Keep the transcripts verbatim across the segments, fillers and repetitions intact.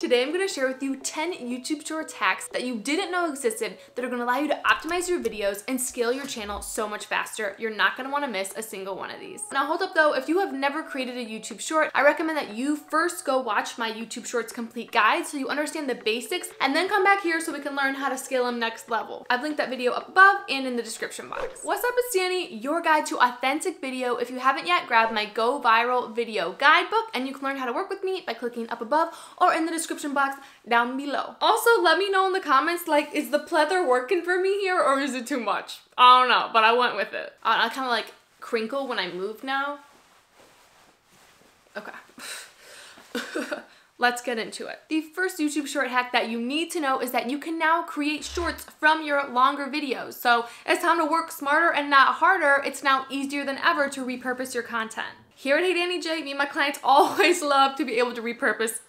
Today I'm going to share with you ten YouTube Shorts hacks that you didn't know existed that are going to allow you to optimize your videos and scale your channel so much faster. You're not going to want to miss a single one of these. Now hold up though, if you have never created a YouTube Short, I recommend that you first go watch my YouTube Shorts complete guide so you understand the basics and then come back here so we can learn how to scale them next level. I've linked that video up above and in the description box. What's up, it's Danie, your guide to authentic video. If you haven't yet, grab my Go Viral Video Guidebook and you can learn how to work with me by clicking up above or in the description description box down below. Also, let me know in the comments, like, is the pleather working for me here or is it too much? I don't know, but I went with it. I, I kind of like crinkle when I move now. Okay. Let's get into it. The first YouTube Short hack that you need to know is that you can now create shorts from your longer videos. So it's time to work smarter and not harder. It's now easier than ever to repurpose your content. Here at Hey Danie Jay, me and my clients always love to be able to repurpose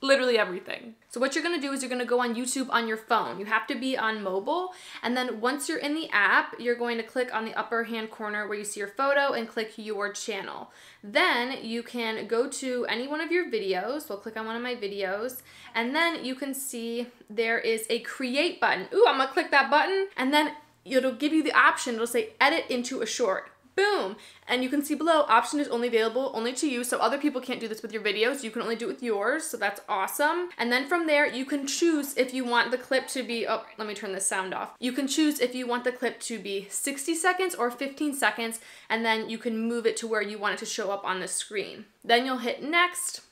literally everything. So what you're gonna do is you're gonna go on YouTube on your phone. You have to be on mobile. And then once you're in the app, you're going to click on the upper hand corner where you see your photo and click your channel. Then you can go to any one of your videos. We'll click on one of my videos. And then you can see there is a create button. Ooh, I'm gonna click that button. And then it'll give you the option. It'll say edit into a short. Boom. And you can see below, option is only available only to you, so other people can't do this with your videos. You can only do it with yours, so that's awesome. And then from there, you can choose if you want the clip to be, oh, let me turn this sound off. You can choose if you want the clip to be sixty seconds or fifteen seconds, and then you can move it to where you want it to show up on the screen. Then you'll hit next,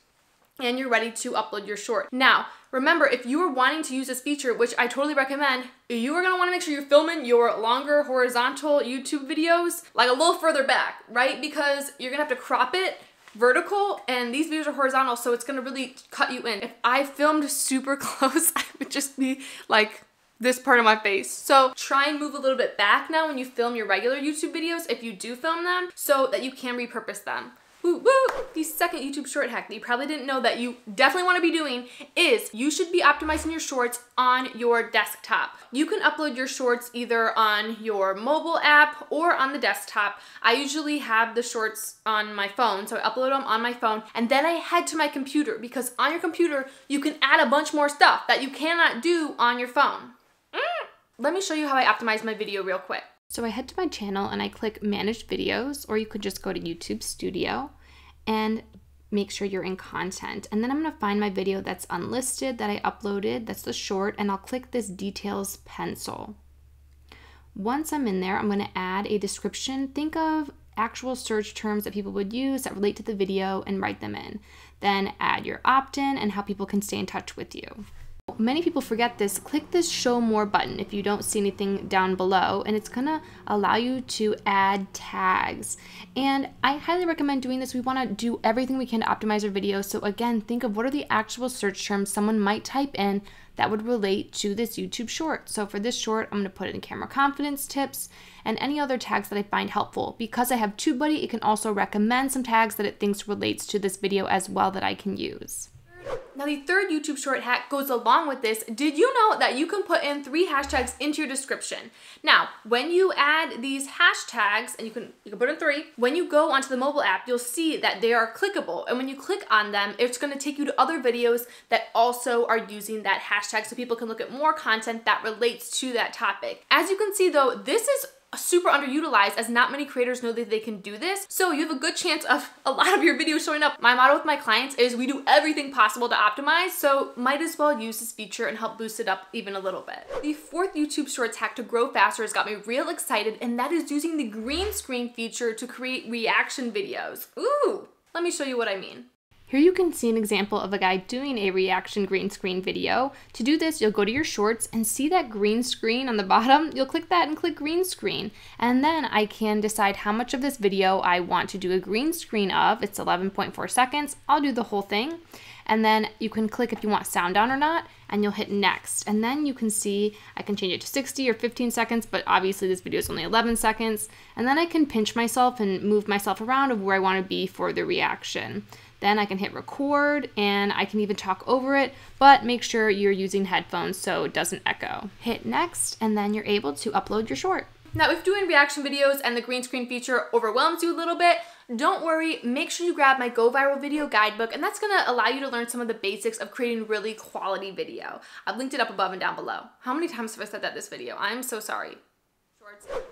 and you're ready to upload your short. Now, remember, if you are wanting to use this feature, which I totally recommend, you are gonna wanna make sure you're filming your longer horizontal YouTube videos like a little further back, right? Because you're gonna have to crop it vertical, and these videos are horizontal, so it's gonna really cut you in. If I filmed super close, I would just be like, this part of my face. So try and move a little bit back now when you film your regular YouTube videos, if you do film them, so that you can repurpose them. Woo, woo. The second YouTube Short hack that you probably didn't know that you definitely want to be doing is you should be optimizing your shorts on your desktop. You can upload your shorts either on your mobile app or on the desktop. I usually have the shorts on my phone, so I upload them on my phone and then I head to my computer, because on your computer you can add a bunch more stuff that you cannot do on your phone. Mm. Let me show you how I optimize my video real quick. So I head to my channel and I click Manage Videos, or you could just go to YouTube Studio and make sure you're in Content. And then I'm gonna find my video that's unlisted that I uploaded, that's the short, and I'll click this Details pencil. Once I'm in there, I'm gonna add a description. Think of actual search terms that people would use that relate to the video and write them in. Then add your opt-in and how people can stay in touch with you. Many people forget this. Click this show more button if you don't see anything down below, and it's gonna allow you to add tags. And I highly recommend doing this. We want to do everything we can to optimize our videos. So again, think of what are the actual search terms someone might type in that would relate to this YouTube short. So for this short, I'm gonna put in camera confidence tips and any other tags that I find helpful. Because I have TubeBuddy, it can also recommend some tags that it thinks relates to this video as well that I can use. Now the third YouTube Short hack goes along with this. Did you know that you can put in three hashtags into your description? Now, when you add these hashtags, and you can, you can put in three, when you go onto the mobile app, you'll see that they are clickable. And when you click on them, it's gonna take you to other videos that also are using that hashtag, so people can look at more content that relates to that topic. As you can see though, this is super underutilized, as not many creators know that they can do this. So you have a good chance of a lot of your videos showing up. My motto with my clients is we do everything possible to optimize, so might as well use this feature and help boost it up even a little bit. The fourth YouTube Shorts hack to grow faster has got me real excited, and that is using the green screen feature to create reaction videos. Ooh, let me show you what I mean. Here you can see an example of a guy doing a reaction green screen video. To do this, you'll go to your shorts and see that green screen on the bottom. You'll click that and click green screen. And then I can decide how much of this video I want to do a green screen of. It's eleven point four seconds. I'll do the whole thing. And then you can click if you want sound on or not, and you'll hit next. And then you can see I can change it to sixty or fifteen seconds, but obviously this video is only eleven seconds. And then I can pinch myself and move myself around of where I want to be for the reaction. Then I can hit record and I can even talk over it, but make sure you're using headphones so it doesn't echo. Hit next, and then you're able to upload your short. Now if doing reaction videos and the green screen feature overwhelms you a little bit, Don't worry, make sure you grab my Go Viral Video Guidebook, and that's gonna allow you to learn some of the basics of creating really quality video. I've linked it up above and down below. How many times have I said that this video? I'm so sorry.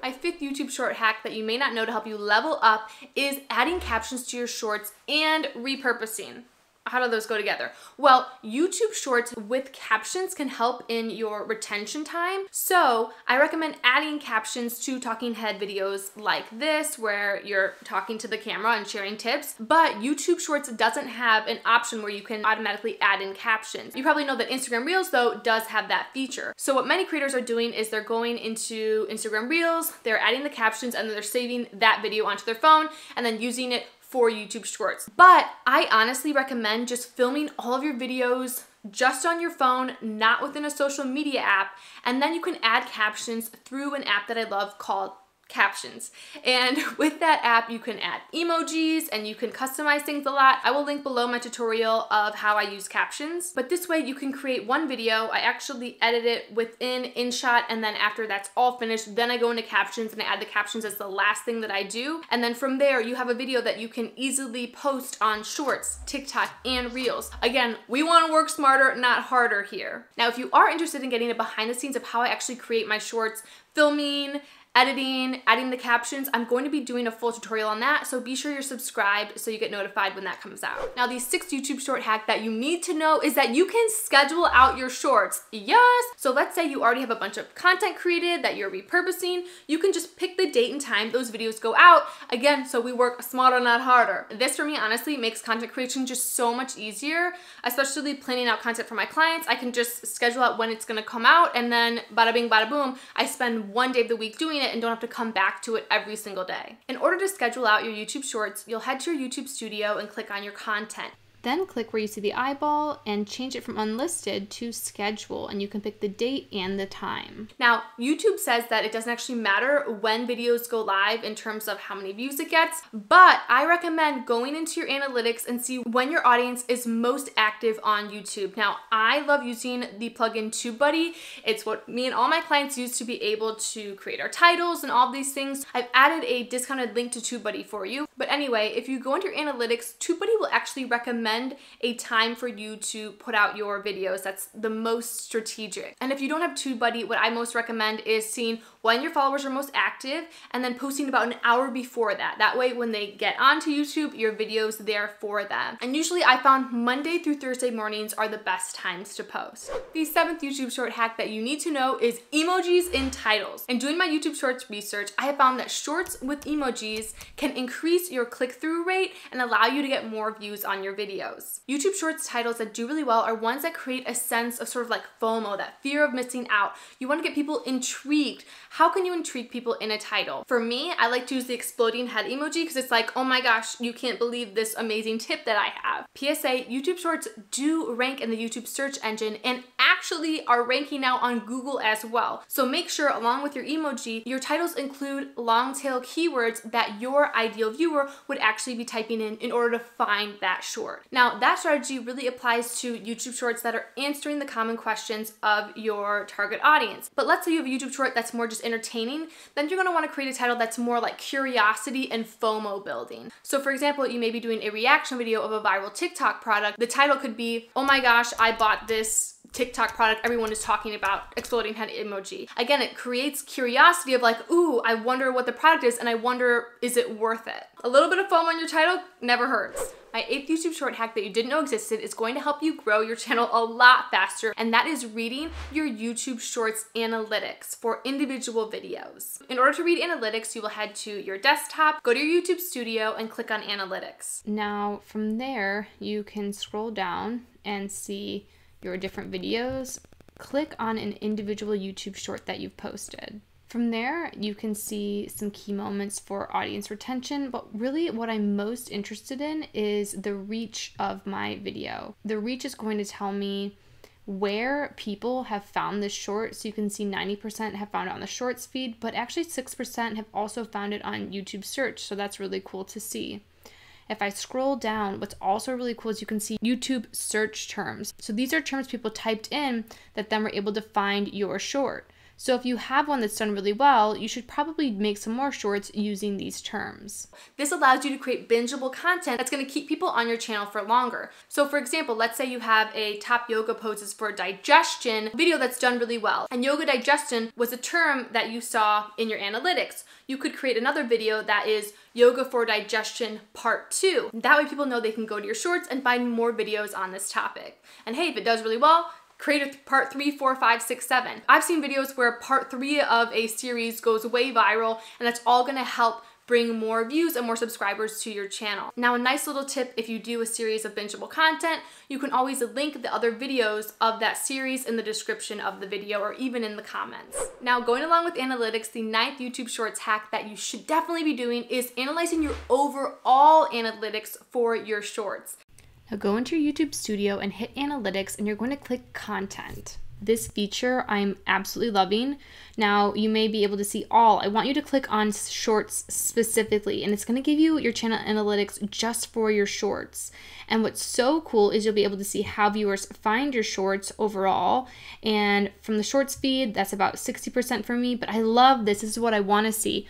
My fifth YouTube short hack that you may not know to help you level up is adding captions to your shorts and repurposing. How do those go together? Well, YouTube Shorts with captions can help in your retention time. So I recommend adding captions to talking head videos like this, where you're talking to the camera and sharing tips. But YouTube Shorts doesn't have an option where you can automatically add in captions. You probably know that Instagram Reels, though, does have that feature. So what many creators are doing is they're going into Instagram Reels, they're adding the captions, and they're saving that video onto their phone and then using it for YouTube Shorts. But I honestly recommend just filming all of your videos just on your phone, not within a social media app, and then you can add captions through an app that I love called Captions. And with that app, you can add emojis and you can customize things a lot. I will link below my tutorial of how I use captions, but this way you can create one video. I actually edit it within InShot, and then after that's all finished, then I go into captions and I add the captions as the last thing that I do. And then from there, you have a video that you can easily post on Shorts, TikTok, and Reels. Again, we want to work smarter, not harder here. Now, if you are interested in getting a behind the scenes of how I actually create my shorts, filming, editing, adding the captions, I'm going to be doing a full tutorial on that, so be sure you're subscribed so you get notified when that comes out. Now, the sixth YouTube short hack that you need to know is that you can schedule out your shorts. Yes! So let's say you already have a bunch of content created that you're repurposing. You can just pick the date and time those videos go out. Again, so we work smarter, not harder. This, for me, honestly, makes content creation just so much easier, especially planning out content for my clients. I can just schedule out when it's gonna come out, and then bada bing, bada boom, I spend one day of the week doing it and don't have to come back to it every single day. In order to schedule out your YouTube shorts, you'll head to your YouTube studio and click on your content. Then click where you see the eyeball and change it from unlisted to schedule, and you can pick the date and the time. Now, YouTube says that it doesn't actually matter when videos go live in terms of how many views it gets, but I recommend going into your analytics and see when your audience is most active on YouTube. Now, I love using the plugin TubeBuddy. It's what me and all my clients use to be able to create our titles and all these things. I've added a discounted link to TubeBuddy for you. But anyway, if you go into your analytics, TubeBuddy will actually recommend a time for you to put out your videos that's the most strategic. And if you don't have TubeBuddy, what I most recommend is seeing when your followers are most active and then posting about an hour before that. That way, when they get onto YouTube, your video's there for them. And usually I found Monday through Thursday mornings are the best times to post. The seventh YouTube short hack that you need to know is emojis in titles. In doing my YouTube Shorts research, I have found that shorts with emojis can increase your click-through rate and allow you to get more views on your video. YouTube Shorts titles that do really well are ones that create a sense of sort of like FOMO, that fear of missing out. You want to get people intrigued. How can you intrigue people in a title? For me, I like to use the exploding head emoji because it's like, oh my gosh, you can't believe this amazing tip that I have. P S A, YouTube Shorts do rank in the YouTube search engine and actually are ranking now on Google as well. So make sure, along with your emoji, your titles include long tail keywords that your ideal viewer would actually be typing in in order to find that short. Now, that strategy really applies to YouTube Shorts that are answering the common questions of your target audience. But let's say you have a YouTube Short that's more just entertaining, then you're gonna wanna create a title that's more like curiosity and FOMO building. So for example, you may be doing a reaction video of a viral TikTok product. The title could be, oh my gosh, I bought this TikTok product everyone is talking about, exploding head emoji. Again, it creates curiosity of like, ooh, I wonder what the product is, and I wonder, is it worth it? A little bit of FOMO on your title never hurts. My eighth YouTube short hack that you didn't know existed is going to help you grow your channel a lot faster, and that is reading your YouTube Shorts analytics for individual videos. In order to read analytics, you will head to your desktop, go to your YouTube studio, and click on analytics. Now, from there, you can scroll down and see your different videos. Click on an individual YouTube short that you've posted. From there, you can see some key moments for audience retention, but really what I'm most interested in is the reach of my video. The reach is going to tell me where people have found this short. So you can see ninety percent have found it on the Shorts feed, but actually six percent have also found it on YouTube search. So that's really cool to see. If I scroll down, what's also really cool is you can see YouTube search terms. So these are terms people typed in that then were able to find your short. So if you have one that's done really well, you should probably make some more shorts using these terms. This allows you to create bingeable content that's gonna keep people on your channel for longer. So for example, let's say you have a top yoga poses for digestion video that's done really well, and yoga digestion was a term that you saw in your analytics. You could create another video that is yoga for digestion part two. That way people know they can go to your shorts and find more videos on this topic. And hey, if it does really well, create a part three, four, five, six, seven. I've seen videos where part three of a series goes way viral, and that's all gonna help bring more views and more subscribers to your channel. Now, a nice little tip, if you do a series of bingeable content, you can always link the other videos of that series in the description of the video or even in the comments. Now, going along with analytics, the ninth YouTube Shorts hack that you should definitely be doing is analyzing your overall analytics for your shorts. Now go into your YouTube Studio and hit Analytics, and you're going to click Content. This feature I'm absolutely loving. Now you may be able to see all. I want you to click on shorts specifically, and it's gonna give you your channel analytics just for your shorts. And what's so cool is you'll be able to see how viewers find your shorts overall. And from the shorts feed, that's about sixty percent for me, but I love this, this is what I wanna see.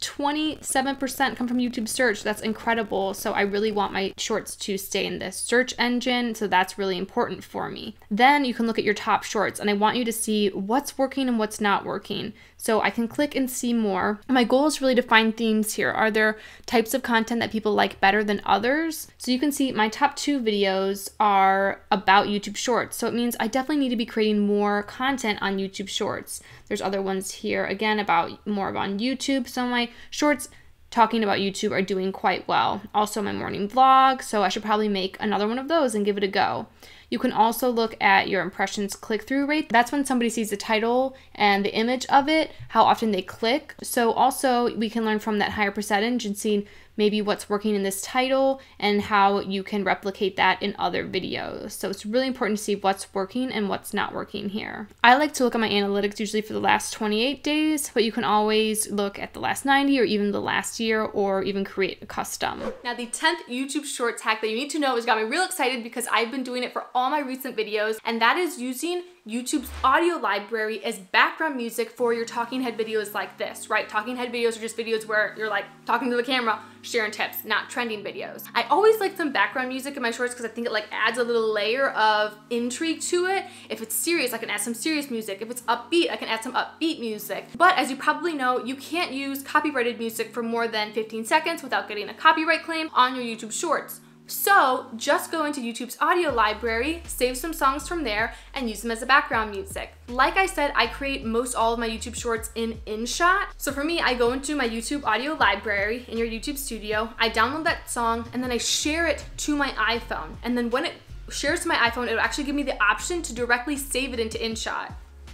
twenty-seven percent come from YouTube search. That's incredible. So I really want my shorts to stay in the search engine. So that's really important for me. Then you can look at your top shorts, and I want you to see what's working and what's not working. So I can click and see more. My goal is really to find themes here. Are there types of content that people like better than others? So you can see my top two videos are about YouTube shorts. So it means I definitely need to be creating more content on YouTube shorts. There's other ones here again about more on YouTube. So my shorts talking about YouTube are doing quite well. Also my morning vlog, so I should probably make another one of those and give it a go. You can also look at your impressions click-through rate. That's when somebody sees the title and the image of it, how often they click. So also we can learn from that higher percentage and see maybe what's working in this title and how you can replicate that in other videos. So it's really important to see what's working and what's not working here. I like to look at my analytics usually for the last twenty-eight days, but you can always look at the last ninety or even the last year, or even create a custom. Now the tenth YouTube Shorts hack that you need to know has got me real excited because I've been doing it for all all my recent videos, and that is using YouTube's audio library as background music for your talking head videos like this, right? Talking head videos are just videos where you're like talking to the camera, sharing tips, not trending videos. I always like some background music in my shorts because I think it like adds a little layer of intrigue to it. If it's serious, I can add some serious music. If it's upbeat, I can add some upbeat music. But as you probably know, you can't use copyrighted music for more than fifteen seconds without getting a copyright claim on your YouTube shorts. So just go into YouTube's audio library, save some songs from there, and use them as a background music. Like I said, I create most all of my YouTube shorts in InShot. So for me, I go into my YouTube audio library in your YouTube Studio, I download that song, and then I share it to my iPhone. And then when it shares to my iPhone, it'll actually give me the option to directly save it into InShot.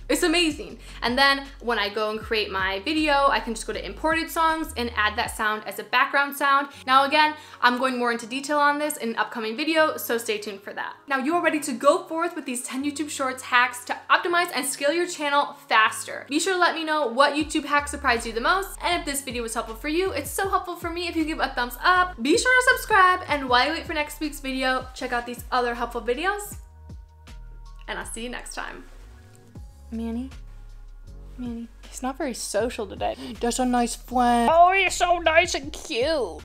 It's amazing. And then when I go and create my video, I can just go to imported songs and add that sound as a background sound. Now again, I'm going more into detail on this in an upcoming video, so stay tuned for that. Now you are ready to go forth with these ten YouTube Shorts hacks to optimize and scale your channel faster. Be sure to let me know what YouTube hack surprised you the most, and if this video was helpful for you, it's so helpful for me if you give a thumbs up. Be sure to subscribe, and while you wait for next week's video, check out these other helpful videos, and I'll see you next time. Manny? Manny? He's not very social today. That's a nice friend. Oh, he's so nice and cute.